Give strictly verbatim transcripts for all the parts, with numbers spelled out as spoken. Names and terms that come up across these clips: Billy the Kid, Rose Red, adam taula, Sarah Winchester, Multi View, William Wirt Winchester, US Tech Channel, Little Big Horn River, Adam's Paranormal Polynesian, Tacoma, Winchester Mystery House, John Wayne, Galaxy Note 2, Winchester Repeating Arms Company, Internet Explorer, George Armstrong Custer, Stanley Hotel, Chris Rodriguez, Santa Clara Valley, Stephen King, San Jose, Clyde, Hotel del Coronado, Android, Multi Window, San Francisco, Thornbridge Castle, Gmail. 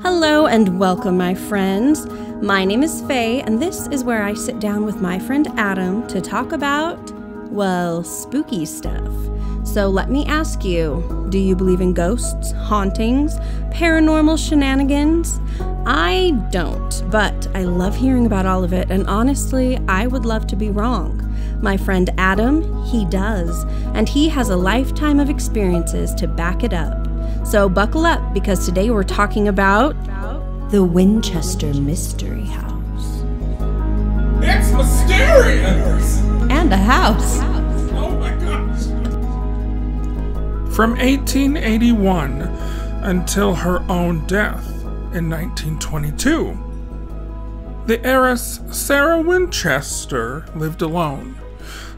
Hello and welcome, my friends. My name is Faye, and this is where I sit down with my friend Adam to talk about, well, spooky stuff. So let me ask you, do you believe in ghosts, hauntings, paranormal shenanigans? I don't, but I love hearing about all of it, and honestly, I would love to be wrong. My friend Adam, he does, and he has a lifetime of experiences to back it up. So buckle up, because today we're talking about the Winchester Mystery House. It's mysterious! And a house. Oh my gosh! From eighteen eighty-one until her own death in nineteen twenty-two, the heiress Sarah Winchester lived alone.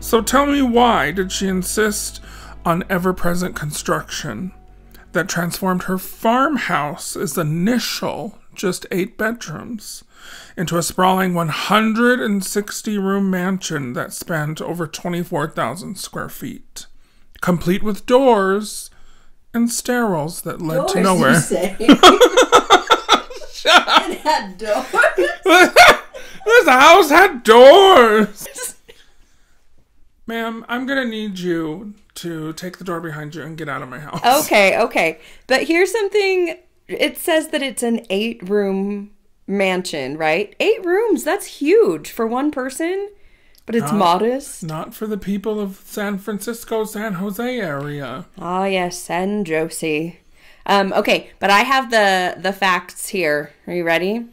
So tell me, why did she insist on ever-present construction that transformed her farmhouse's initial just eight bedrooms into a sprawling one hundred sixty room mansion that spanned over twenty-four thousand square feet, complete with doors and stairwells that led doors, to nowhere. You say? Shut up. It had doors? This house had doors! Ma'am, I'm gonna need you to take the door behind you and get out of my house. Okay, okay. But here's something. It says that it's an eight room mansion, right? Eight rooms, that's huge for one person, but it's not modest. Not for the people of San Francisco, San Jose area. Ah, oh, yes, San Jose. Um, okay, but I have the, the facts here. Are you ready?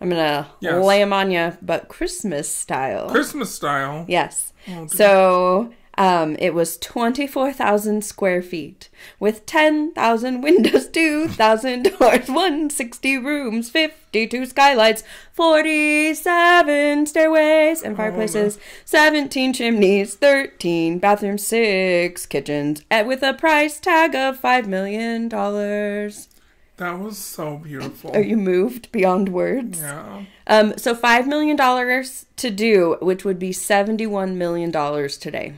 I'm going to yes. lay them on you, but Christmas style. Christmas style? Yes. Oh, so... Um, it was twenty-four thousand square feet with ten thousand windows, two thousand doors, one hundred sixty rooms, fifty-two skylights, forty-seven stairways and fireplaces, oh, seventeen chimneys, thirteen bathrooms, six kitchens, and with a price tag of five million dollars. That was so beautiful. Oh, you moved beyond words? Yeah. Um, so five million dollars to do, which would be seventy-one million dollars today.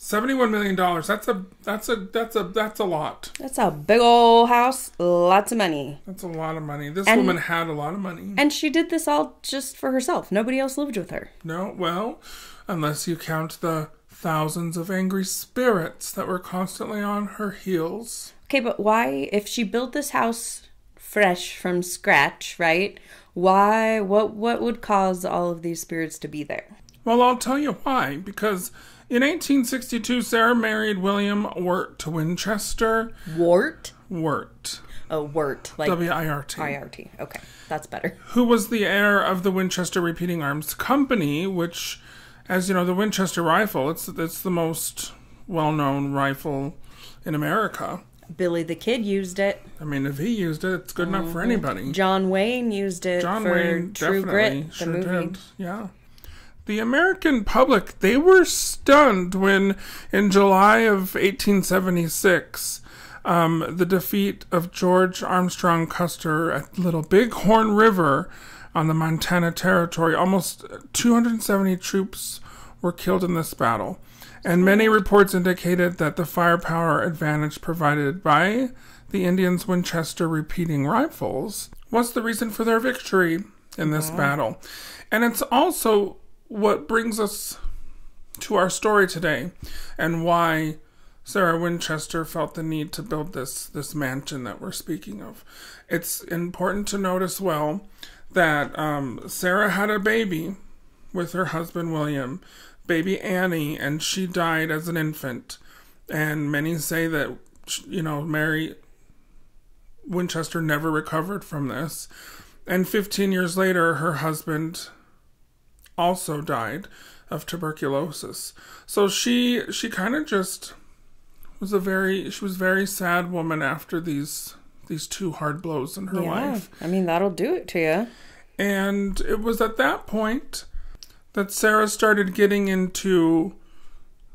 seventy-one million dollars. That's a that's a that's a that's a lot. That's a big old house, lots of money. That's a lot of money. This and, woman had a lot of money. And she did this all just for herself. Nobody else lived with her. No, well, unless you count the thousands of angry spirits that were constantly on her heels. Okay, but why, if she built this house fresh from scratch, right? Why what what would cause all of these spirits to be there? Well, I'll tell you why, because in eighteen sixty-two, Sarah married William Wirt Winchester. Wirt? Wirt. Oh, Wirt. Like W I R T. I R T. Okay, that's better. Who was the heir of the Winchester Repeating Arms Company, which, as you know, the Winchester rifle, it's, it's the most well-known rifle in America. Billy the Kid used it. I mean, if he used it, it's good mm-hmm. enough for anybody. John Wayne used it John for Wayne, True definitely. Grit, sure the movie. Did. Yeah. The American public, they were stunned when, in July of eighteen seventy-six, um, the defeat of George Armstrong Custer at Little Big Horn River on the Montana Territory, almost two hundred seventy troops were killed in this battle. And many reports indicated that the firepower advantage provided by the Indians' Winchester repeating rifles was the reason for their victory in this yeah. battle. And it's also what brings us to our story today and why Sarah Winchester felt the need to build this, this mansion that we're speaking of. It's important to note as well that um, Sarah had a baby with her husband William, baby Annie, and she died as an infant. And many say that, you know, Mary Winchester never recovered from this. And fifteen years later, her husband also died of tuberculosis. So she she kind of just was a very she was a very sad woman after these these two hard blows in her yeah. life. I mean, that'll do it to you. And it was at that point that Sarah started getting into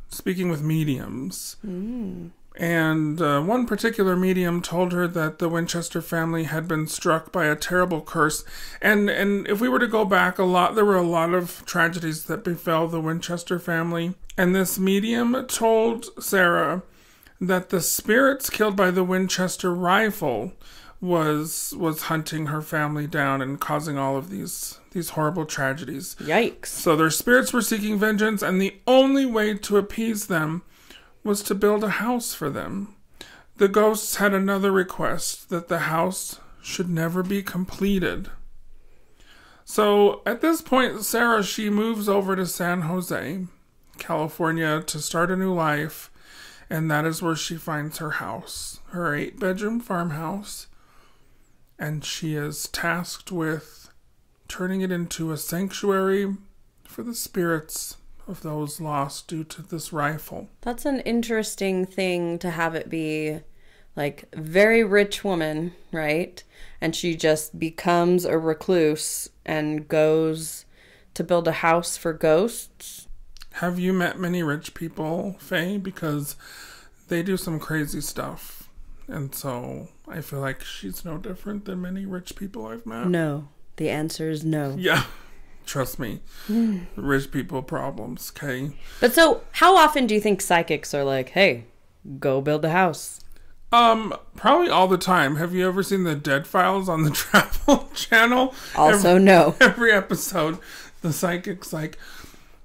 speaking with mediums. Mm. And uh, one particular medium told her that the Winchester family had been struck by a terrible curse. And and if we were to go back a lot, there were a lot of tragedies that befell the Winchester family. And this medium told Sarah that the spirits killed by the Winchester rifle was was hunting her family down and causing all of these these horrible tragedies. Yikes. So their spirits were seeking vengeance, and the only way to appease them was to build a house for them. The ghosts had another request, that the house should never be completed. So at this point, Sarah, she moves over to San Jose, California, to start a new life, and that is where she finds her house, her eight-bedroom farmhouse. And she is tasked with turning it into a sanctuary for the spirits of those lost due to this rifle. That's an interesting thing to have it be, like, very rich woman, right? And she just becomes a recluse and goes to build a house for ghosts. Have you met many rich people, Faye? Because they do some crazy stuff. And so I feel like she's no different than many rich people I've met. No. The answer is no. Yeah. Trust me. Mm. Rich people problems, okay? But so how often do you think psychics are like, hey, go build a house? Um, probably all the time. Have you ever seen the Dead Files on the Travel Channel? Also every, no. Every episode, the psychic's like,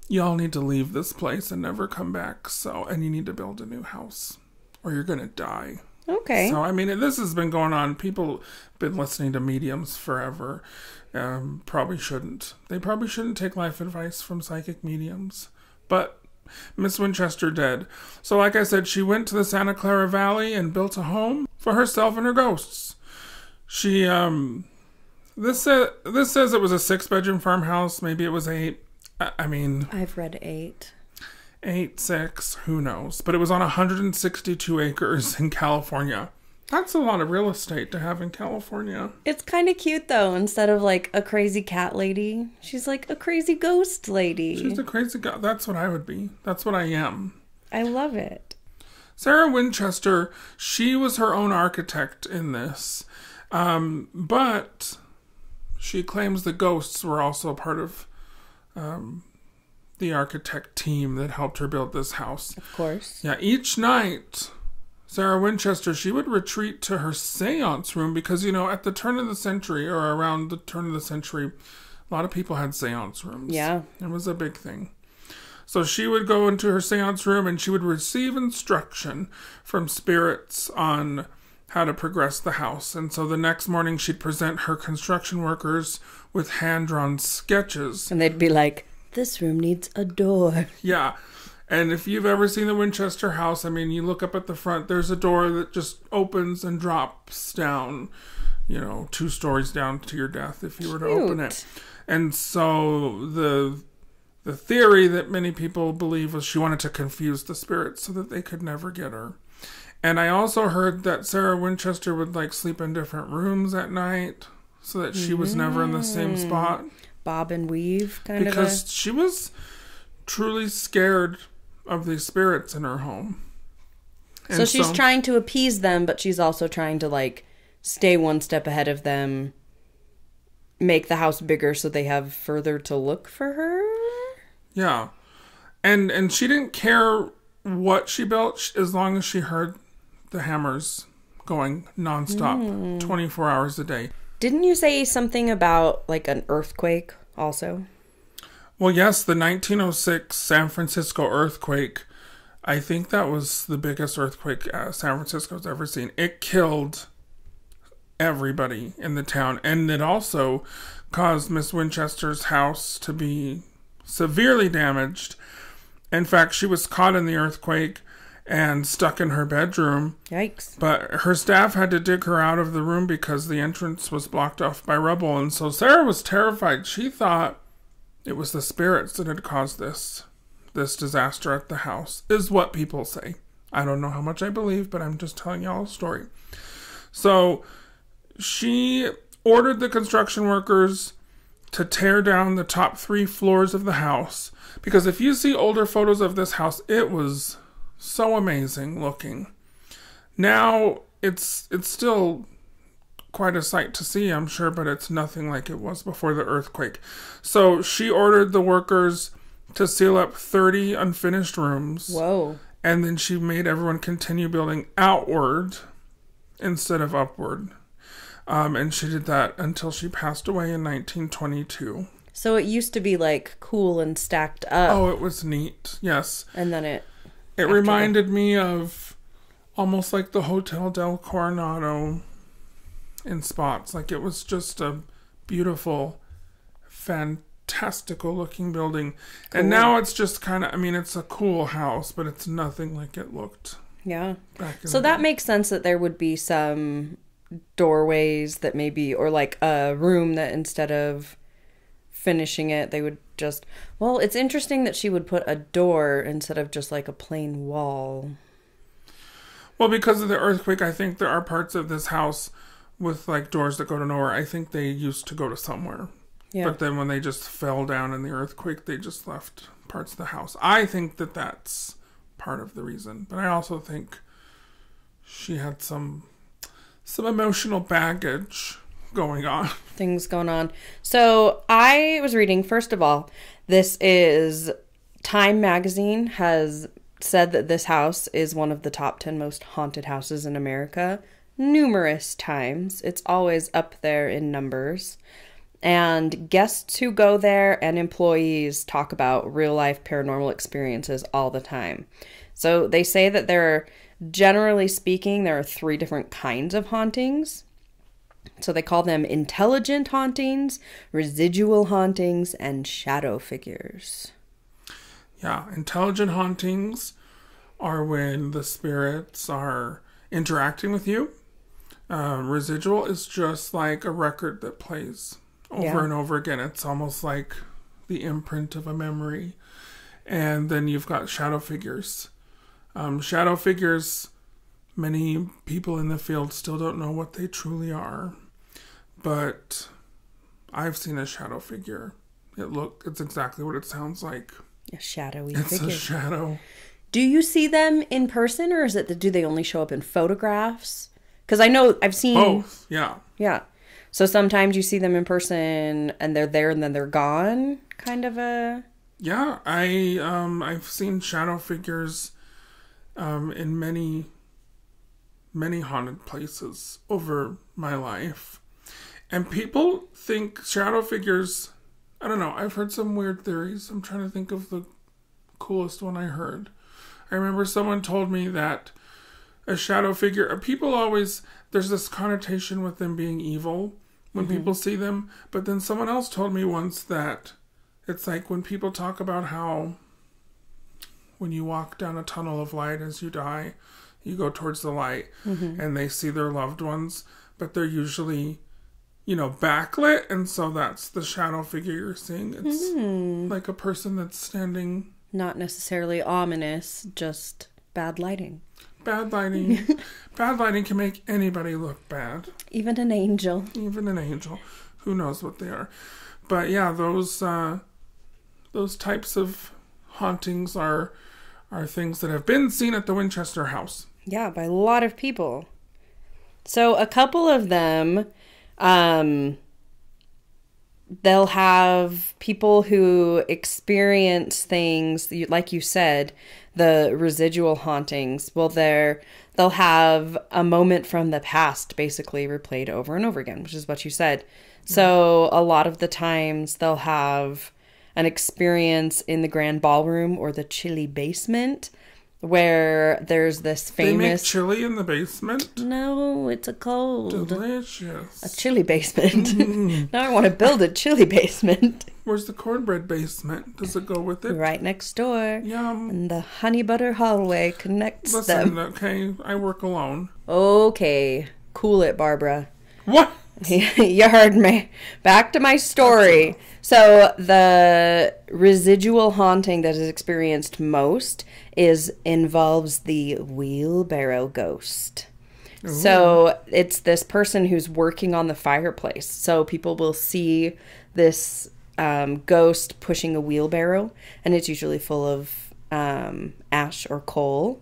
y'all need to leave this place and never come back. So, and you need to build a new house or you're going to die. Okay. So, I mean, this has been going on. People have been listening to mediums forever. Um, probably shouldn't. They probably shouldn't take life advice from psychic mediums. But Miss Winchester did. So, like I said, she went to the Santa Clara Valley and built a home for herself and her ghosts. She, um, this, uh, this says it was a six-bedroom farmhouse. Maybe it was eight. I, I mean... I've read eight. Eight, six, who knows? But it was on one hundred sixty-two acres in California. That's a lot of real estate to have in California. It's kind of cute, though. Instead of, like, a crazy cat lady, she's, like, a crazy ghost lady. She's a crazy ghost. That's what I would be. That's what I am. I love it. Sarah Winchester, she was her own architect in this. Um, but she claims the ghosts were also a part of... Um, the architect team that helped her build this house. Of course. Yeah, each night, Sarah Winchester, she would retreat to her seance room because, you know, at the turn of the century or around the turn of the century, a lot of people had seance rooms. Yeah. It was a big thing. So she would go into her seance room and she would receive instruction from spirits on how to progress the house. And so the next morning she'd present her construction workers with hand-drawn sketches. And they'd be like, this room needs a door. Yeah. And if you've ever seen the Winchester house, I mean, you look up at the front, there's a door that just opens and drops down, you know, two stories down to your death if you were to Cute. Open it. And so the the theory that many people believe was she wanted to confuse the spirits so that they could never get her. And I also heard that Sarah Winchester would, like, sleep in different rooms at night so that she mm. was never in the same spot. Bob and weave kind because of because she was truly scared of these spirits in her home. And so she's so, trying to appease them, but she's also trying to, like, stay one step ahead of them, make the house bigger so they have further to look for her. Yeah. And and she didn't care what she built as long as she heard the hammers going nonstop, mm. twenty-four hours a day. Didn't you say something about, like, an earthquake also? Well, yes, the nineteen oh six San Francisco earthquake. I think that was the biggest earthquake uh, San Francisco's ever seen. It killed everybody in the town. And it also caused Miss Winchester's house to be severely damaged. In fact, she was caught in the earthquake and stuck in her bedroom. Yikes. But her staff had to dig her out of the room because the entrance was blocked off by rubble. And so Sarah was terrified. She thought it was the spirits that had caused this, this disaster at the house, is what people say. I don't know how much I believe, but I'm just telling y'all a story. So she ordered the construction workers to tear down the top three floors of the house. Because if you see older photos of this house, it was... so amazing looking. Now, it's it's still quite a sight to see, I'm sure, but it's nothing like it was before the earthquake. So she ordered the workers to seal up thirty unfinished rooms. Whoa. And then she made everyone continue building outward instead of upward. Um, and she did that until she passed away in nineteen twenty-two. So it used to be, like, cool and stacked up. Oh, it was neat. Yes. And then it... It reminded that. me of almost like the Hotel del Coronado in spots. Like, it was just a beautiful, fantastical-looking building. Cool. And now it's just kind of... I mean, it's a cool house, but it's nothing like it looked. Yeah. Back in so that day. Makes sense that there would be some... doorways that maybe, or like a room that instead of finishing it, they would just, well, it's interesting that she would put a door instead of just like a plain wall. Well, because of the earthquake, I think there are parts of this house with like doors that go to nowhere. I think they used to go to somewhere. Yeah. But then when they just fell down in the earthquake, they just left parts of the house. I think that that's part of the reason. But I also think she had some... some emotional baggage going on. Things going on. So I was reading, first of all, this is... Time magazine has said that this house is one of the top ten most haunted houses in America. Numerous times. It's always up there in numbers. And guests who go there and employees talk about real-life paranormal experiences all the time. So they say that there are... generally speaking, there are three different kinds of hauntings. So they call them intelligent hauntings, residual hauntings, and shadow figures. Yeah, intelligent hauntings are when the spirits are interacting with you. Uh, residual is just like a record that plays over yeah. and over again. It's almost like the imprint of a memory. And then you've got shadow figures. Um, shadow figures, many people in the field still don't know what they truly are, but I've seen a shadow figure. It look, it's exactly what it sounds like. A shadowy it's figure. It's a shadow. Do you see them in person, or is it that, do they only show up in photographs? Because I know I've seen... both, yeah. Yeah. So sometimes you see them in person, and they're there, and then they're gone, kind of a... Yeah, I, um, I've seen shadow figures... Um, in many, many haunted places over my life. And people think shadow figures, I don't know, I've heard some weird theories. I'm trying to think of the coolest one I heard. I remember someone told me that a shadow figure, people always, there's this connotation with them being evil when mm-hmm. people see them. But then someone else told me once that it's like when people talk about how when you walk down a tunnel of light as you die, you go towards the light mm-hmm. and they see their loved ones, but they're usually, you know, backlit. And so that's the shadow figure you're seeing. It's mm. like a person that's standing. Not necessarily ominous, just bad lighting. Bad lighting. Bad lighting can make anybody look bad. Even an angel. Even an angel. Who knows what they are. But yeah, those, uh, those types of hauntings are... are things that have been seen at the Winchester House. Yeah, by a lot of people. So a couple of them, um, they'll have people who experience things, like you said, the residual hauntings. Well, they're, they'll have a moment from the past basically replayed over and over again, which is what you said. So a lot of the times they'll have... an experience in the grand ballroom or the chili basement where there's this famous... They make chili in the basement? No, it's a cold. Delicious. A chili basement. Mm. Now I want to build a chili basement. Where's the cornbread basement? Does it go with it? Right next door. Yum. And the honey butter hallway connects Listen, them. Listen, okay, I work alone. Okay, cool it, Barbara. What? You heard me. Back to my story. So the residual haunting that is experienced most is involves the wheelbarrow ghost. Ooh. So it's this person who's working on the fireplace. So people will see this um, ghost pushing a wheelbarrow, and it's usually full of um, ash or coal.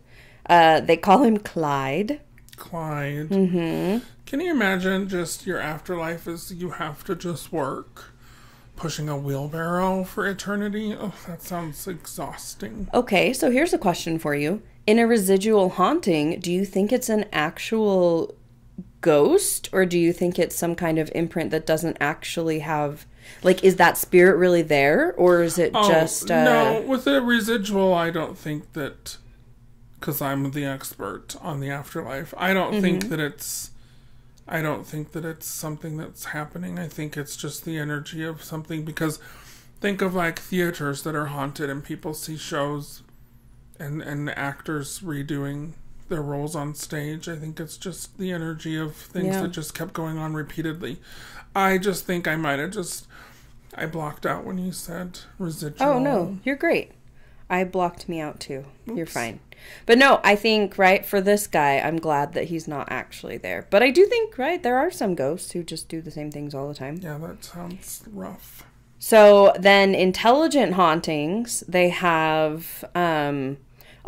Uh, they call him Clyde. Clyde. Mm-hmm. Can you imagine just your afterlife is you have to just work pushing a wheelbarrow for eternity? Oh, that sounds exhausting. Okay, so here's a question for you. In a residual haunting, do you think it's an actual ghost, or do you think it's some kind of imprint that doesn't actually have, like, is that spirit really there, or is it oh, just uh... no, with a residual? I don't think that, because I'm the expert on the afterlife, I don't mm-hmm. think that it's I don't think that it's something that's happening. I think it's just the energy of something, because think of, like, theaters that are haunted and people see shows and and actors redoing their roles on stage. I think it's just the energy of things yeah. that just kept going on repeatedly. I just think I might have just... I blocked out when you said residual. Oh, no. You're great. I blocked me out, too. Oops. You're fine. But no, I think, right, for this guy, I'm glad that he's not actually there. But I do think, right, there are some ghosts who just do the same things all the time. Yeah, that sounds rough. So then intelligent hauntings, they have... Um,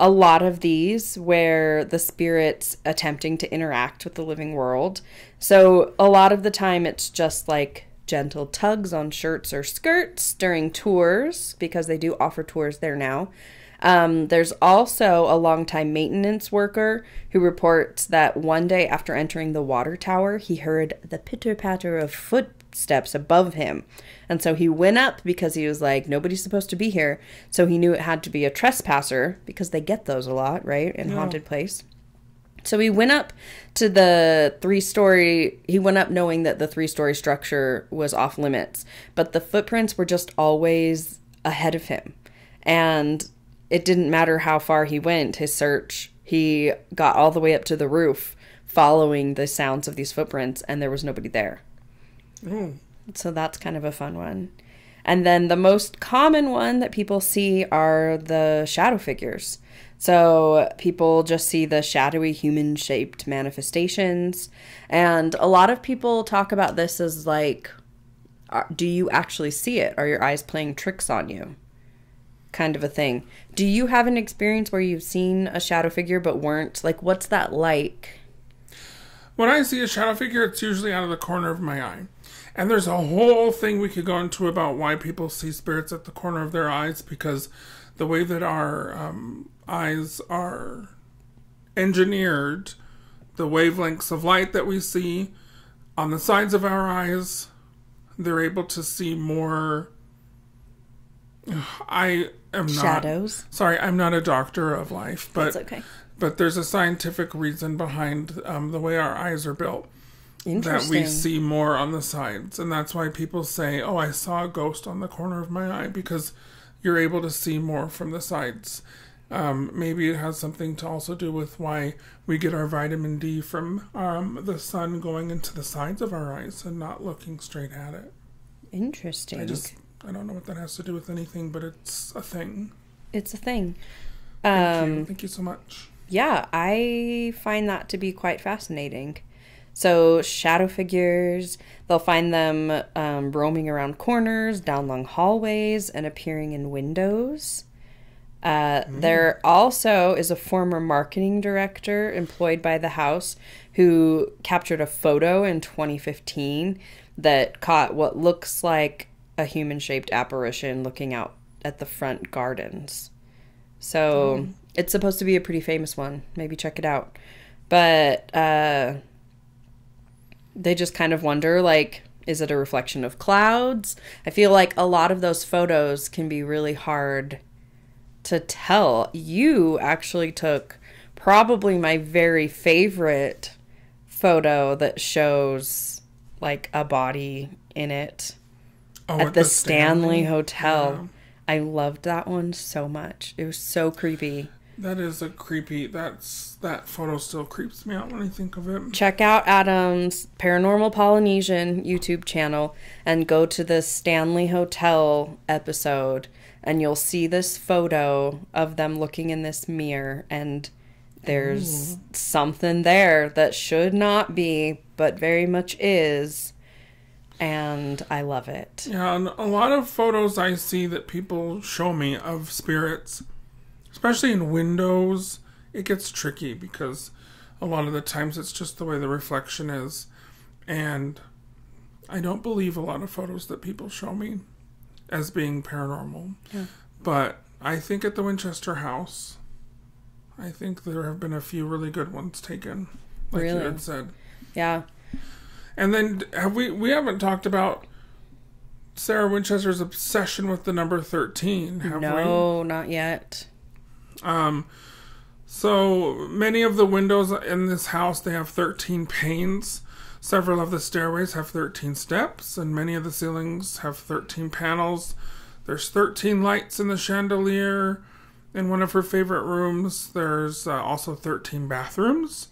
a lot of these where the spirit's attempting to interact with the living world. So a lot of the time it's just like gentle tugs on shirts or skirts during tours, because they do offer tours there now. Um, there's also a longtime maintenance worker who reports that one day after entering the water tower, he heard the pitter-patter of footsteps above him. And so he went up because he was like, nobody's supposed to be here. So he knew it had to be a trespasser, because they get those a lot, right? In yeah. haunted place. So he went up to the three-story, he went up knowing that the three-story structure was off limits. But the footprints were just always ahead of him. And it didn't matter how far he went, his search, he got all the way up to the roof following the sounds of these footprints, and there was nobody there. Mm. So that's kind of a fun one. And then the most common one that people see are the shadow figures. So people just see the shadowy human-shaped manifestations. And a lot of people talk about this as like, do you actually see it? Are your eyes playing tricks on you? Kind of a thing. Do you have an experience where you've seen a shadow figure but weren't? Like, what's that like? When I see a shadow figure, it's usually out of the corner of my eye. And there's a whole thing we could go into about why people see spirits at the corner of their eyes, because the way that our um, eyes are engineered, the wavelengths of light that we see on the sides of our eyes, they're able to see more... I am not... Shadows? Sorry, I'm not a doctor of life, but... That's okay. But there's a scientific reason behind um, the way our eyes are built. That we see more on the sides. And that's why people say, oh, I saw a ghost on the corner of my eye, because you're able to see more from the sides. Um, maybe it has something to also do with why we get our vitamin D from um, the sun going into the sides of our eyes and not looking straight at it. Interesting. I just, I don't know what that has to do with anything, but it's a thing. It's a thing. Thank um, you. Thank you so much. Yeah, I find that to be quite fascinating. So shadow figures, they'll find them um, roaming around corners, down long hallways, and appearing in windows. Uh, mm. There also is a former marketing director employed by the house who captured a photo in twenty fifteen that caught what looks like a human-shaped apparition looking out at the front gardens. So mm. it's supposed to be a pretty famous one. Maybe check it out. But... Uh, they just kind of wonder, like, is it a reflection of clouds? I feel like a lot of those photos can be really hard to tell. You actually took probably my very favorite photo that shows, like, a body in it oh, at, at the, the Stanley, Stanley Hotel. Yeah. I loved that one so much. It was so creepy. That is a creepy, that's, that photo still creeps me out when I think of it. Check out Adam's Paranormal Polynesian YouTube channel and go to the Stanley Hotel episode, and you'll see this photo of them looking in this mirror, and there's Ooh. something there that should not be, but very much is, and I love it. Yeah, and a lot of photos I see that people show me of spirits, especially in windows, it gets tricky, because a lot of the times it's just the way the reflection is. And I don't believe a lot of photos that people show me as being paranormal. Yeah. But I think at the Winchester House, I think there have been a few really good ones taken, like really? you had said. Yeah. And then have we we haven't talked about Sarah Winchester's obsession with the number thirteen, have no, we? No, not yet. Um, so many of the windows in this house, they have thirteen panes. Several of the stairways have thirteen steps, and many of the ceilings have thirteen panels. There's thirteen lights in the chandelier. In one of her favorite rooms, there's uh, also thirteen bathrooms.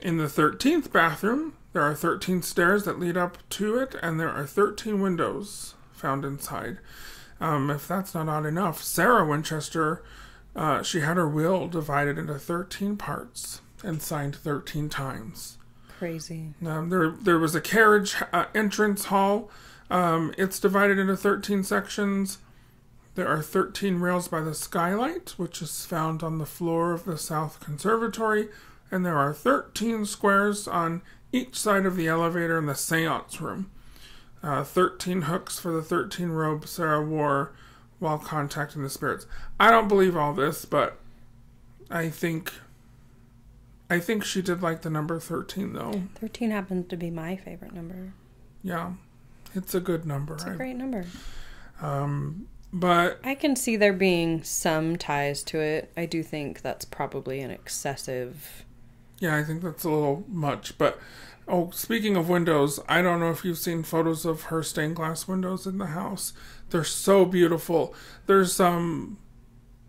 In the thirteenth bathroom, there are thirteen stairs that lead up to it, and there are thirteen windows found inside. Um, if that's not odd enough, Sarah Winchester, uh, she had her will divided into thirteen parts and signed thirteen times. Crazy. Um, there, there was a carriage uh, entrance hall. Um, it's divided into thirteen sections. There are thirteen rails by the skylight, which is found on the floor of the South Conservatory, and there are thirteen squares on each side of the elevator in the seance room. Uh, thirteen hooks for the thirteen robes Sarah wore while contacting the spirits. I don't believe all this, but I think I think she did like the number thirteen, though. thirteen happens to be my favorite number. Yeah, it's a good number. It's a great I, number. Um... But I can see there being some ties to it. I do think that's probably an excessive. Yeah, I think that's a little much. But, oh, speaking of windows, I don't know if you've seen photos of her stained glass windows in the house. They're so beautiful. There's um,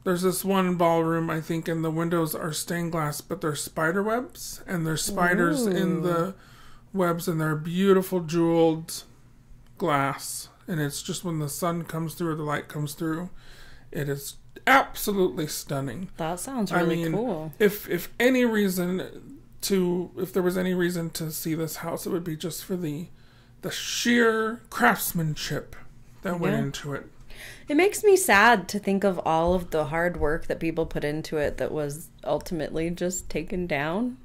there's this one ballroom, I think, and the windows are stained glass, but they're spider webs. And there's spiders Ooh. in the webs, and they're beautiful jeweled glass. And it's just when the sun comes through or the light comes through, it is absolutely stunning. That sounds really I mean, cool. If if any reason to if there was any reason to see this house, it would be just for the the sheer craftsmanship that yeah. went into it. It makes me sad to think of all of the hard work that people put into it that was ultimately just taken down.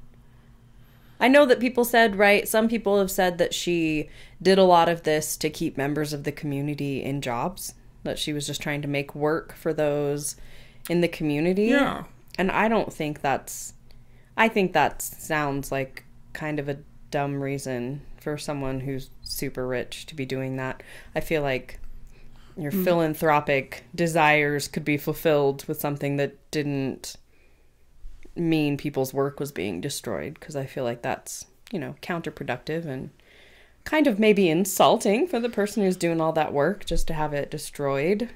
I know that people said, right, some people have said that she did a lot of this to keep members of the community in jobs, that she was just trying to make work for those in the community. Yeah. And I don't think that's, I think that sounds like kind of a dumb reason for someone who's super rich to be doing that. I feel like your mm-hmm. philanthropic desires could be fulfilled with something that didn't mean people's work was being destroyed, because I feel like that's, you know, counterproductive and kind of maybe insulting for the person who's doing all that work just to have it destroyed.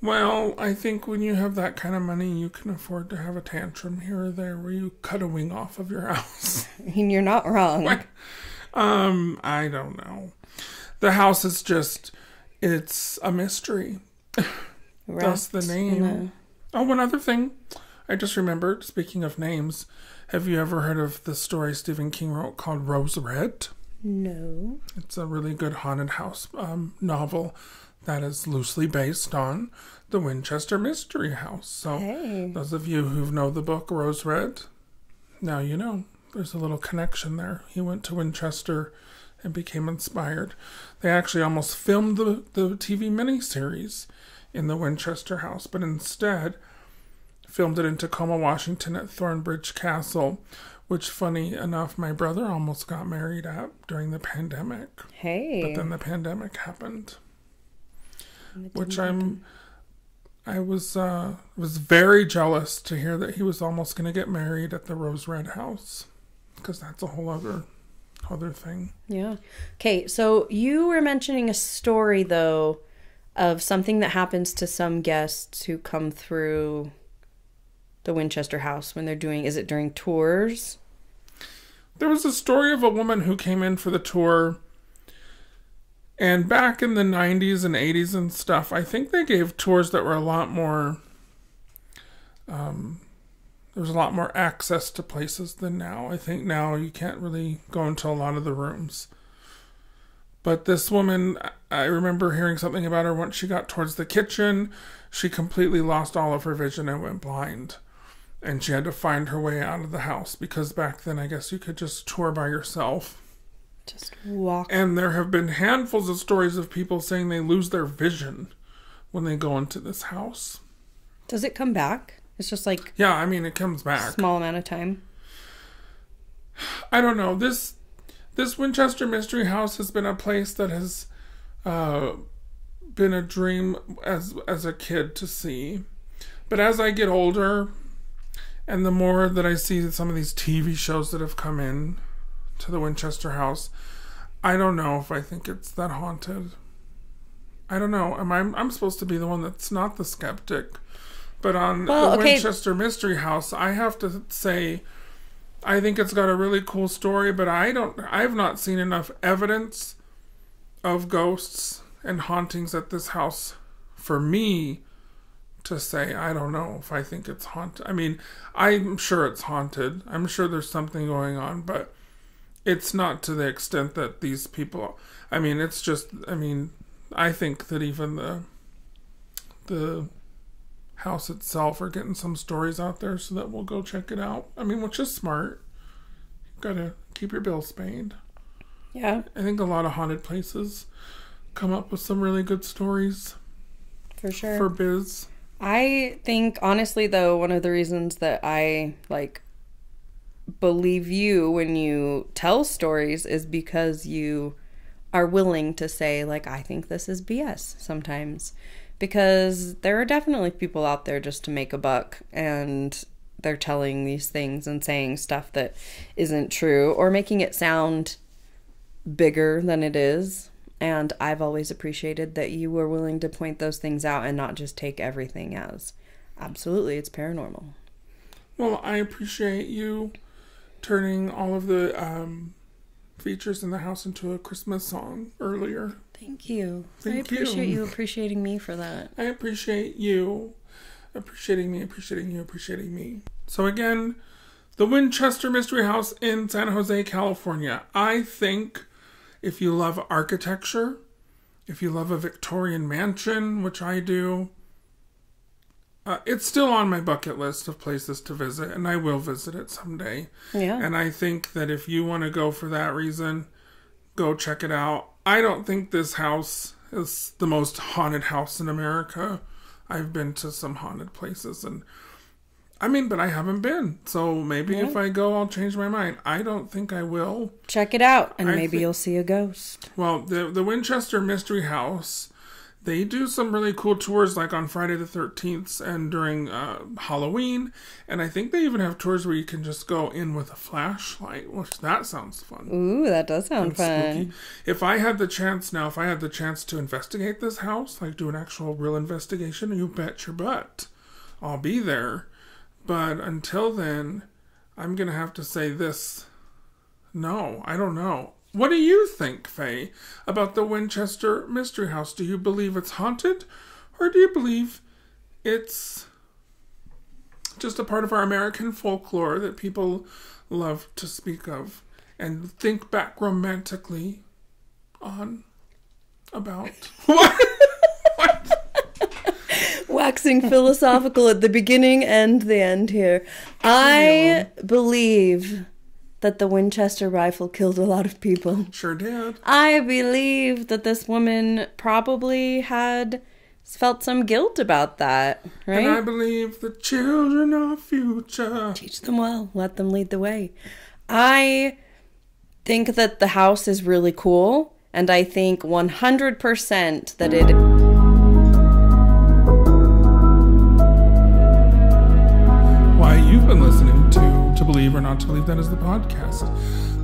Well, I think when you have that kind of money, you can afford to have a tantrum here or there where you cut a wing off of your house. I mean, you're not wrong. What? Um, I don't know. The house is just, it's a mystery. That's the name. A... Oh, one other thing. I just remembered, speaking of names, have you ever heard of the story Stephen King wrote called Rose Red? No. It's a really good haunted house um, novel that is loosely based on the Winchester Mystery House. So hey. Those of you who know the book Rose Red, now you know there's a little connection there. He went to Winchester and became inspired. They actually almost filmed the, the T V miniseries in the Winchester house, but instead filmed it in Tacoma, Washington at Thornbridge Castle, which, funny enough, my brother almost got married at during the pandemic. Hey. But then the pandemic happened. Which I'm, I was, uh, was very jealous to hear that he was almost going to get married at the Rose Red house. Because that's a whole other, other thing. Yeah. Okay, so you were mentioning a story, though, of something that happens to some guests who come through the Winchester house when they're doing, is it during tours? There was a story of a woman who came in for the tour, and back in the nineties and eighties and stuff, I think they gave tours that were a lot more, um, there was a lot more access to places than now. I think now you can't really go into a lot of the rooms. But this woman, I remember hearing something about her once she got towards the kitchen, she completely lost all of her vision and went blind. And she had to find her way out of the house, because back then, I guess you could just tour by yourself. Just walk. And there have been handfuls of stories of people saying they lose their vision when they go into this house. Does it come back? It's just like... Yeah, I mean, it comes back. Small amount of time. I don't know. This this Winchester Mystery House has been a place that has uh, been a dream as as a kid to see. But as I get older, and the more that I see some of these T V shows that have come in to the Winchester House, I don't know if I think it's that haunted. I don't know. Am I, I'm supposed to be the one that's not the skeptic. But on well, the okay. Winchester Mystery House, I have to say, I think it's got a really cool story, but I don't, I've not seen enough evidence of ghosts and hauntings at this house for me to say, I don't know if I think it's haunted. I mean, I'm sure it's haunted. I'm sure there's something going on, but it's not to the extent that these people, I mean, it's just, I mean, I think that even the, the house itself are getting some stories out there so that we'll go check it out. I mean, which is smart. You've got to keep your bills paid. Yeah. I think a lot of haunted places come up with some really good stories. For sure. For biz. I think, honestly, though, one of the reasons that I, like, believe you when you tell stories is because you are willing to say, like, I think this is B S sometimes. Because there are definitely people out there just to make a buck, and they're telling these things and saying stuff that isn't true or making it sound bigger than it is. And I've always appreciated that you were willing to point those things out and not just take everything as, absolutely, it's paranormal. Well, I appreciate you turning all of the um, features in the house into a Christmas song earlier. Thank you. Thank I appreciate you. you appreciating me for that. I appreciate you appreciating me, appreciating you, appreciating me. So again, the Winchester Mystery House in San Jose, California. I think if you love architecture, if you love a Victorian mansion, which I do, uh, it's still on my bucket list of places to visit, and I will visit it someday. Yeah. And I think that if you want to go for that reason, go check it out. I don't think this house is the most haunted house in America. I've been to some haunted places, and I mean, but I haven't been. So maybe yeah. if I go, I'll change my mind. I don't think I will. Check it out, and I maybe you'll see a ghost. Well, the, the Winchester Mystery House, they do some really cool tours, like on Friday the thirteenth and during uh, Halloween. And I think they even have tours where you can just go in with a flashlight, which that sounds fun. Ooh, that does sound fun. Spooky. If I had the chance now, if I had the chance to investigate this house, like do an actual real investigation, you bet your butt I'll be there. But until then, I'm going to have to say this. No, I don't know. What do you think, Faye, about the Winchester Mystery House? Do you believe it's haunted, or do you believe it's just a part of our American folklore that people love to speak of and think back romantically on about? What? What? Waxing philosophical at the beginning and the end here. I yeah. believe that the Winchester rifle killed a lot of people. Sure did. I believe that this woman probably had felt some guilt about that, right? And I believe the children are future. Teach them well. Let them lead the way. I think that the house is really cool, and I think one hundred percent that it... Believe or Not to Believe, that is the podcast.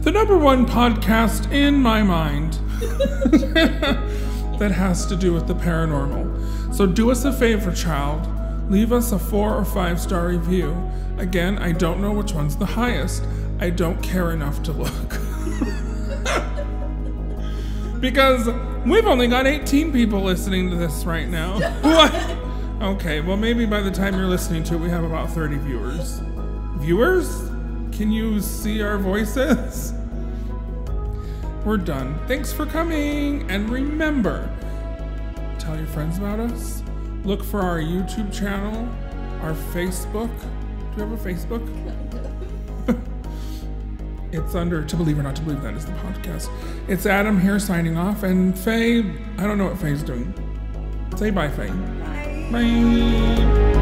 The number one podcast in my mind that has to do with the paranormal. So do us a favor, child. Leave us a four or five star review. Again, I don't know which one's the highest. I don't care enough to look. Because we've only got eighteen people listening to this right now. What? Okay, well maybe by the time you're listening to it, we have about thirty viewers. Viewers? Can you see our voices? We're done. Thanks for coming. And remember, tell your friends about us. Look for our YouTube channel, our Facebook. Do you have a Facebook? It's under To Believe or Not to Believe, that is the podcast. It's Adam here signing off. And Faye, I don't know what Faye's doing. Say bye, Faye. Bye. Bye.